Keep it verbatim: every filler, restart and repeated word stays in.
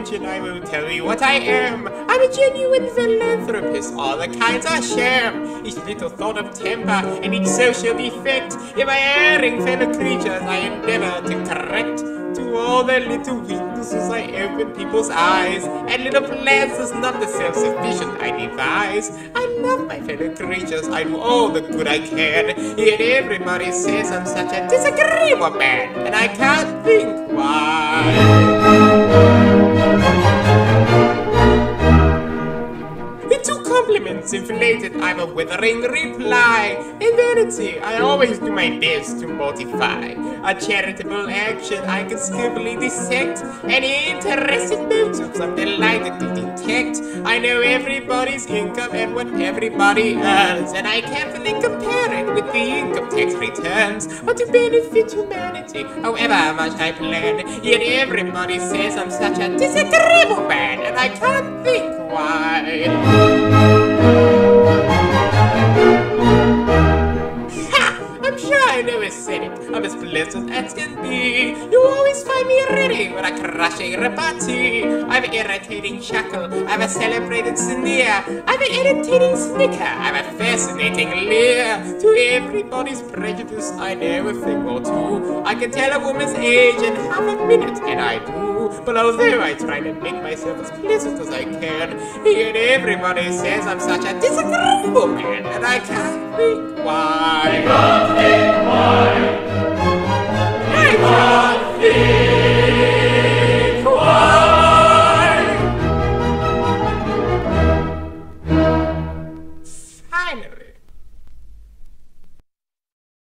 attention, I will tell you what I am. I'm a genuine philanthropist. All the kinds are sham. Each little thought of temper and each social defect. In my erring fellow creatures, I endeavor to correct. To all the little weaknesses I have in people's eyes, and little plans is not the self-sufficient I devise. I love my fellow creatures, I do all the good I can, yet everybody says I'm such a disagreeable man, and I can't think why. With two compliments inflated, I'm a withering reply. In vanity, I always do my best to mortify. A charitable action I can skillfully dissect. Any interesting motives I'm delighted to detect. I know everybody's income and what everybody earns, and I carefully compare it with the income tax returns. But to benefit humanity, however much I plan, yet everybody says I'm such a disagreeable man, and I can't think why. I never said it, I'm as blessed as can be. You always find me ready when I crush a repartee. I'm an irritating chuckle, I'm a celebrated sneer. I'm an irritating snicker, I'm a fascinating leer. To everybody's prejudice, I know a thing or two. I can tell a woman's age in half a minute, and I do. But although I try to make myself as pleasant as I can, yet everybody says I'm such a disagreeable man, and I can't think why.